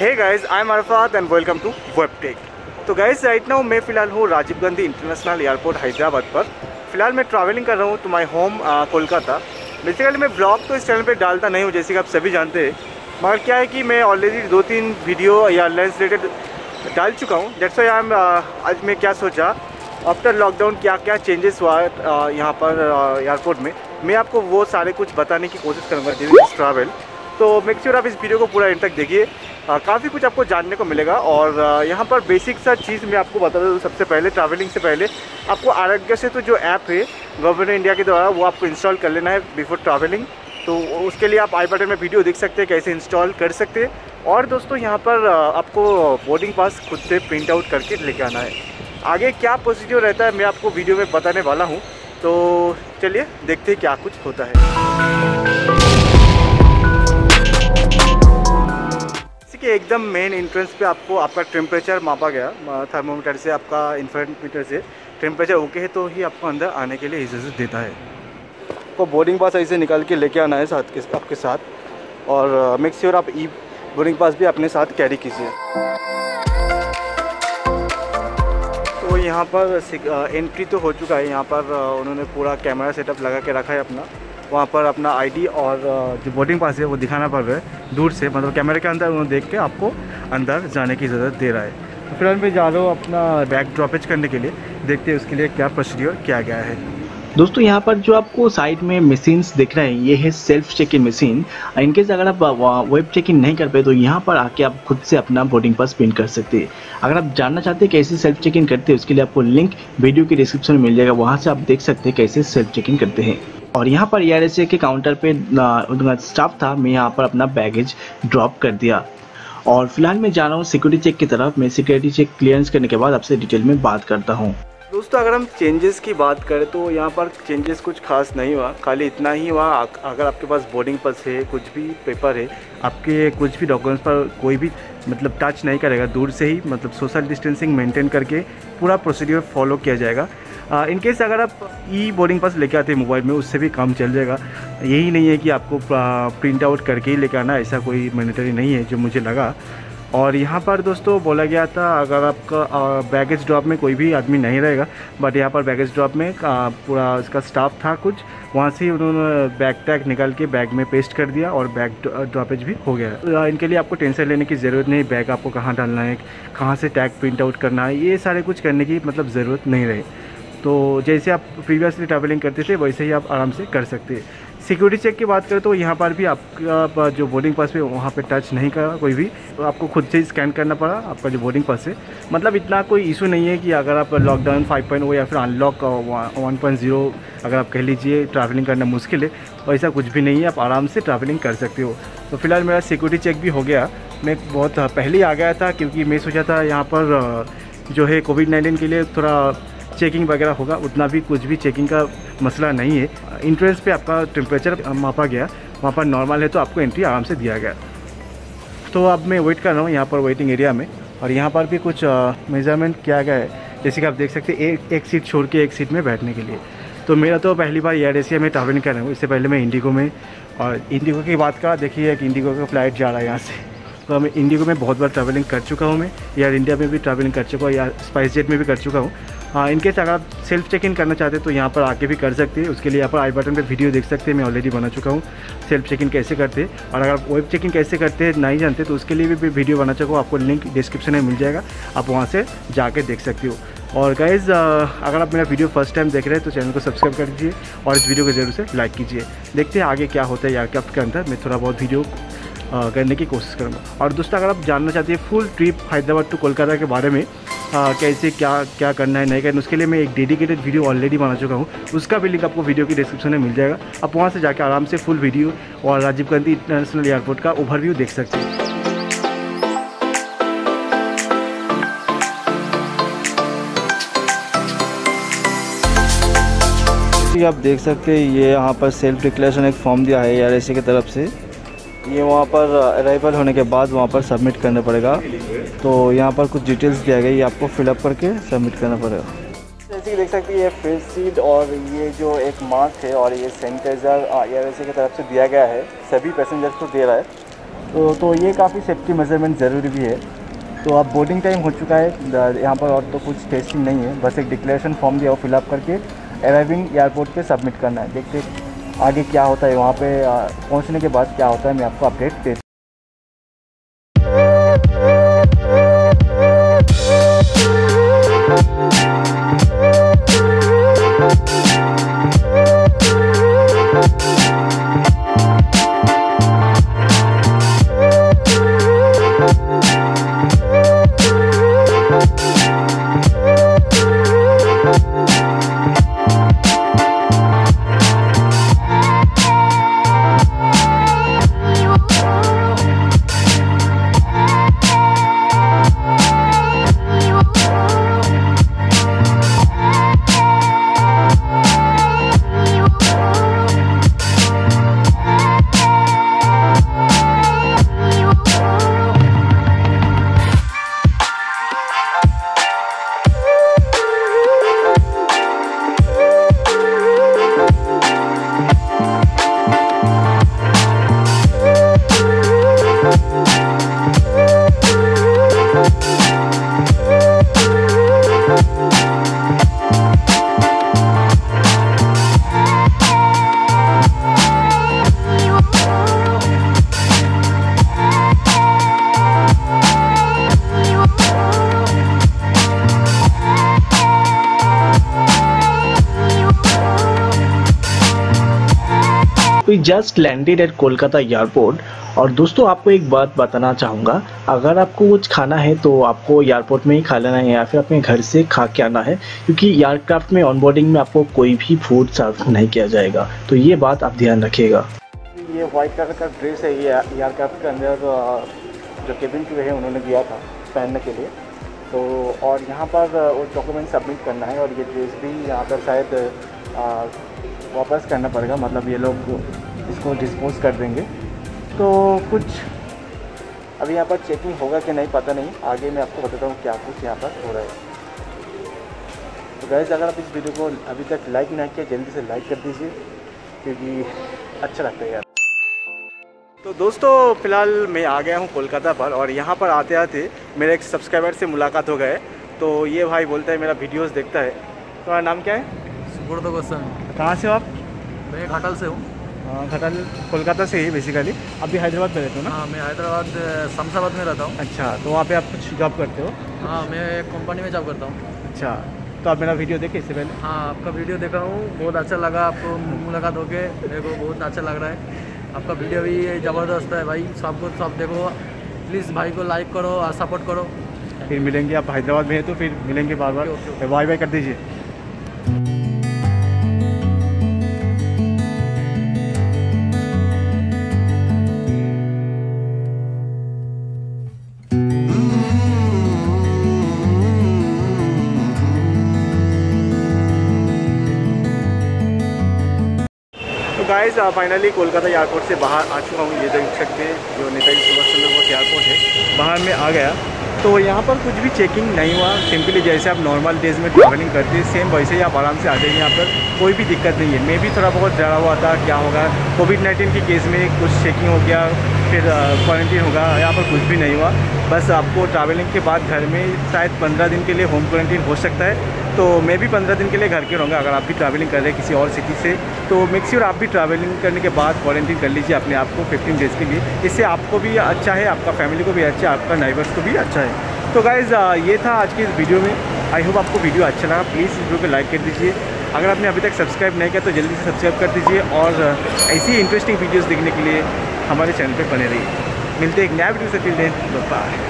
Hey guys, I am Arafat and welcome to web tech. तो guys, right now मैं फ़िलहाल हूँ राजीव गांधी इंटरनेशनल एयरपोर्ट हैदराबाद पर। फिलहाल मैं ट्रैवलिंग कर रहा हूँ to my home Kolkata. Basically मैं ब्लॉग तो इस चैनल पे डालता नहीं हूँ, जैसे कि आप सभी जानते हैं, मगर क्या है कि मैं ऑलरेडी 2-3 वीडियो या एयरलाइंस रिलेटेड डाल चुका हूँ। दैट्स व्हाई आज मैं क्या सोचा, आफ्टर लॉकडाउन क्या क्या चेंजेस हुआ यहाँ पर एयरपोर्ट में, मैं आपको वो सारे कुछ बताने की कोशिश करूँगा ड्यूरिंग ट्रैवल। तो मेक श्योर आप इस वीडियो को पूरा एंड तक देखिए, काफ़ी कुछ आपको जानने को मिलेगा। और यहाँ पर बेसिक सा चीज़ मैं आपको बता दूँ, सबसे पहले ट्रैवलिंग से पहले आपको आरोग्य सेतु जो ऐप है गवर्नमेंट इंडिया के द्वारा, वो आपको इंस्टॉल कर लेना है बिफोर ट्रैवलिंग। तो उसके लिए आप आई बटन में वीडियो देख सकते हैं कैसे इंस्टॉल कर सकते हैं। और दोस्तों, यहाँ पर आपको बोर्डिंग पास खुद से प्रिंट आउट करके लेके आना है। आगे क्या प्रोसीजर रहता है मैं आपको वीडियो में बताने वाला हूँ, तो चलिए देखते हैं क्या कुछ होता है। एकदम मेन एंट्रेंस पे आपको आपका टेम्परेचर मापा गया थर्मोमीटर से, आपका इंफ्रारेड से। टेम्परेचर ओके है तो ही आपको अंदर आने के लिए इजाज़त देता है। आपको बोर्डिंग पास ऐसे निकाल के लेके आना है साथ के आपके साथ, और मेक श्योर आप ई बोर्डिंग पास भी अपने साथ कैरी कीजिए। तो यहाँ पर एंट्री तो हो चुका है, यहाँ पर उन्होंने पूरा कैमरा सेटअप लगा के रखा है अपना। वहाँ पर अपना आईडी और जो बोर्डिंग पास है वो दिखाना पड़ रहा है दूर से, मतलब कैमरे के अंदर उन्होंने देख के आपको अंदर जाने की इजाज़त दे रहा है। तो फिलहाल मैं जा रहा हूँ अपना बैग ड्रॉपेज करने के लिए, देखते हैं उसके लिए क्या प्रोसीजर किया गया है। दोस्तों, यहाँ पर जो आपको साइड में मशीन्स दिख रहे हैं, ये है self check in machine. In case अगर आप वेब चेक इन नहीं कर पाए तो यहाँ पर आके आप खुद से अपना बोर्डिंग पास प्रिंट कर सकते हैं। अगर आप जानना चाहते हैं कैसे सेल्फ चेक इन करते हैं, उसके लिए आपको लिंक वीडियो के डिस्क्रिप्शन में मिल जाएगा, वहाँ से आप देख सकते हैं कैसे सेल्फ चेक इन करते हैं। और यहाँ पर एयर एशिया के काउंटर पे उनका स्टाफ था, मैं यहाँ पर अपना बैगेज ड्रॉप कर दिया। और फिलहाल मैं जा रहा हूँ सिक्योरिटी चेक की तरफ। मैं सिक्योरिटी चेक क्लियरेंस करने के बाद आपसे डिटेल में बात करता हूँ। दोस्तों, अगर हम चेंजेस की बात करें तो यहाँ पर चेंजेस कुछ खास नहीं हुआ, खाली इतना ही हुआ अगर आपके पास बोर्डिंग पास है, कुछ भी पेपर है, आपके कुछ भी डॉक्यूमेंट्स पर कोई भी मतलब टच नहीं करेगा, दूर से ही मतलब सोशल डिस्टेंसिंग मेंटेन करके पूरा प्रोसीड्यूर फॉलो किया जाएगा। इनकेस अगर आप ई बोर्डिंग पास लेके आते हैं मोबाइल में, उससे भी काम चल जाएगा। यही नहीं है कि आपको प्रिंट आउट करके ही लेके आना, ऐसा कोई मैंडेटरी नहीं है जो मुझे लगा। और यहाँ पर दोस्तों बोला गया था अगर आपका बैगेज ड्रॉप में कोई भी आदमी नहीं रहेगा, बट यहाँ पर बैगेज ड्रॉप में पूरा उसका स्टाफ था कुछ, वहाँ से उन्होंने बैग टैग निकाल के बैग में पेस्ट कर दिया और बैग ड्रॉपेज भी हो गया। इनके लिए आपको टेंशन लेने की ज़रूरत नहीं, बैग आपको कहाँ डालना है, कहाँ से टैग प्रिंट आउट करना है, ये सारे कुछ करने की मतलब ज़रूरत नहीं रही। तो जैसे आप प्रीवियसली ट्रैवलिंग करते थे वैसे ही आप आराम से कर सकते हैं। सिक्योरिटी चेक की बात करें तो यहाँ पर भी आपका जो बोर्डिंग पास है वहाँ पे टच नहीं करा कोई भी, तो आपको खुद से स्कैन करना पड़ा आपका जो बोर्डिंग पास है। मतलब इतना कोई इशू नहीं है कि अगर आप लॉकडाउन 5.0 या फिर अनलॉक 1.0 अगर आप कह लीजिए ट्रैवलिंग करना मुश्किल है, वैसा कुछ भी नहीं है, आप आराम से ट्रैवलिंग कर सकते हो। तो फिलहाल मेरा सिक्योरिटी चेक भी हो गया। मैं बहुत पहले ही आ गया था क्योंकि मैं सोचा था यहाँ पर जो है कोविड-19 के लिए थोड़ा चेकिंग वगैरह होगा, उतना भी कुछ भी चेकिंग का मसला नहीं है। इंट्रेंस पे आपका टेम्परेचर मापा गया, वहाँ पर नॉर्मल है तो आपको एंट्री आराम से दिया गया। तो अब मैं वेट कर रहा हूँ यहाँ पर वेटिंग एरिया में, और यहाँ पर भी कुछ मेजरमेंट किया गया है, जैसे कि आप देख सकते हैं एक सीट छोड़ के एक सीट में बैठने के लिए। तो मेरा तो पहली बार एयर एशिया में ट्रैवलिंग कर रहा हूँ, इससे पहले मैं इंडिगो में, और इंडिगो की बात करा देखिए कि इंडिगो का फ्लाइट जा रहा है यहाँ से। तो मैं इंडिगो में बहुत बार ट्रैवलिंग कर चुका हूँ, मैं एयर इंडिया में भी ट्रैवलिंग कर चुका हूँ, या स्पाइसजेट में भी कर चुका हूँ। इनकेस अगर आप सेल्फ चेक इन करना चाहते हैं तो यहाँ पर आके भी कर सकते हैं, उसके लिए यहाँ पर आई बटन पे वीडियो देख सकते हैं, मैं ऑलरेडी बना चुका हूँ सेल्फ चेक इन कैसे करते हैं। और अगर आप वेब चेक इन कैसे करते हैं नहीं जानते तो उसके लिए भी वीडियो बना चुका हूँ, आपको लिंक डिस्क्रिप्शन में मिल जाएगा, आप वहाँ से जाके देख सकते हो। और गाइज़, अगर आप मेरा वीडियो फर्स्ट टाइम देख रहे हैं तो चैनल को सब्सक्राइब कर दीजिए और इस वीडियो को जरूर से लाइक कीजिए। देखते हैं आगे क्या होता है या कब के अंदर, मैं थोड़ा बहुत वीडियो करने की कोशिश करूँगा। और दोस्तों, अगर आप जानना चाहते हैं full trip Hyderabad to Kolkata के बारे में, कैसे क्या करना है नहीं करना, उसके लिए मैं एक डेडिकेटेड वीडियो ऑलरेडी बना चुका हूँ, उसका भी लिंक आपको वीडियो की डिस्क्रिप्शन में मिल जाएगा। आप वहाँ से जाकर आराम से फुल वीडियो और राजीव गांधी इंटरनेशनल एयरपोर्ट का ओवरव्यू देख सकते हैं। आप देख सकते हैं ये यहाँ पर सेल्फ डिक्लेरेशन एक फॉर्म दिया है एयर एशिया की तरफ से, ये वहाँ पर अराइवल होने के बाद वहाँ पर सबमिट करना पड़ेगा। तो यहाँ पर कुछ डिटेल्स दिया गया, ये आपको फिलअप करके सबमिट करना पड़ेगा। जैसे कि देख सकते हैं ये फेस शीट और ये जो एक मास्क है और ये सैनिटाइज़र एयर एशिया की तरफ से दिया गया है, सभी पैसेंजर्स को दे रहा है। तो ये काफ़ी सेफ्टी मेजरमेंट ज़रूरी भी है। तो अब बोर्डिंग टाइम हो चुका है यहाँ पर, और तो कुछ टेस्टिंग नहीं है, बस एक डिक्लेरेशन फॉर्म दिया और फिलअप करके अराइविंग एयरपोर्ट पे सबमिट करना है। देखते आगे क्या होता है, वहाँ पे पहुँचने के बाद क्या होता है, मैं आपको अपडेट देता हूँ। We just landed at Kolkata airport. और दोस्तों आपको एक बात बताना चाहूँगा, अगर आपको कुछ खाना है तो आपको एयरपोर्ट में ही खा लेना है या फिर अपने घर से खा के आना है, क्योंकि एयरक्राफ्ट में ऑनबोर्डिंग में आपको कोई भी फूड सर्व नहीं किया जाएगा, तो ये बात आप ध्यान रखिएगा। ये वाइट कलर का ड्रेस है, ये एयरक्राफ्ट के अंदर जो केबिन क्रू है उन्होंने दिया था पहनने के लिए, तो और यहाँ पर वो डॉक्यूमेंट सबमिट करना है, और ये ड्रेस भी यहाँ पर शायद वापस करना पड़ेगा, मतलब ये लोग इसको डिस्पोज कर देंगे। तो कुछ अभी यहाँ पर चेकिंग होगा कि नहीं पता नहीं, आगे मैं आपको बताता हूँ क्या कुछ यहाँ पर हो रहा है। तो गाइस अगर आप इस वीडियो को अभी तक लाइक ना किया जल्दी से लाइक कर दीजिए, क्योंकि अच्छा लगता है यार। तो दोस्तों फ़िलहाल मैं आ गया हूँ कोलकाता पर, और यहाँ पर आते आते मेरे एक सब्सक्राइबर से मुलाकात हो गए। तो ये भाई बोलता है मेरा वीडियोज़ देखता है। तुम्हारा नाम क्या है? कहाँ से हो आप? मैं घाटल से हूँ। घाटल कोलकाता से ही बेसिकली। अभी हैदराबाद में रहते हो ना? हाँ मैं हैदराबाद शमशाबाद में रहता हूँ। अच्छा, तो वहाँ पे आप कुछ जॉब करते हो? हाँ मैं कंपनी में जॉब करता हूँ। अच्छा, तो आप मेरा वीडियो देखे इससे पहले? हाँ आपका वीडियो देखा हूँ, बहुत अच्छा लगा। आपको मुलाकात होके मेरे को बहुत अच्छा लग रहा है। आपका वीडियो भी ज़बरदस्त है भाई, सबको सब देखो प्लीज़, भाई को लाइक करो और सपोर्ट करो। फिर मिलेंगे, आप हैदराबाद में है तो फिर मिलेंगे बार बार। बाय बाय कर दीजिए। गाइस फाइनली कोलकाता एयरपोर्ट से बाहर आ चुका हूँ। ये देख सकते हैं जो नेताजी सुभाष चंद्र बोस एयरपोर्ट है, बाहर में आ गया। तो यहाँ पर कुछ भी चेकिंग नहीं हुआ, सिंपली जैसे आप नॉर्मल डेज में ट्रैवलिंग करते हैं सेम वैसे ही आप आराम से आ जाएंगे। यहाँ पर कोई भी दिक्कत नहीं है। मैं भी थोड़ा बहुत डरा हुआ था क्या होगा, कोविड-19 के केस में कुछ चेकिंग हो गया, फिर क्वारंटीन होगा। यहाँ पर कुछ भी नहीं हुआ, बस आपको ट्रैवलिंग के बाद घर में शायद 15 दिन के लिए होम क्वारंटीन हो सकता है। तो मैं भी 15 दिन के लिए घर के रहूँगा। अगर आप भी ट्रैवलिंग कर रहे हैं किसी और सिटी से, तो मेक श्योर आप भी ट्रैवलिंग करने के बाद क्वारंटीन कर लीजिए अपने आप को 15 डेज़ के लिए। इससे आपको भी अच्छा है, आपका फैमिली को भी अच्छा है, आपका नाइबर्स को भी अच्छा है। तो गाइज़ ये था आज की इस वीडियो में। आई होप आपको वीडियो अच्छा लगा। प्लीज़ इस वीडियो को लाइक कर दीजिए। अगर आपने अभी तक सब्सक्राइब नहीं किया तो जल्दी से सब्सक्राइब कर दीजिए, और ऐसी इंटरेस्टिंग वीडियोज़ देखने के लिए हमारे चैनल पर बने रहिए। मिलते एक नया वीडियो से, टिल देन बाय।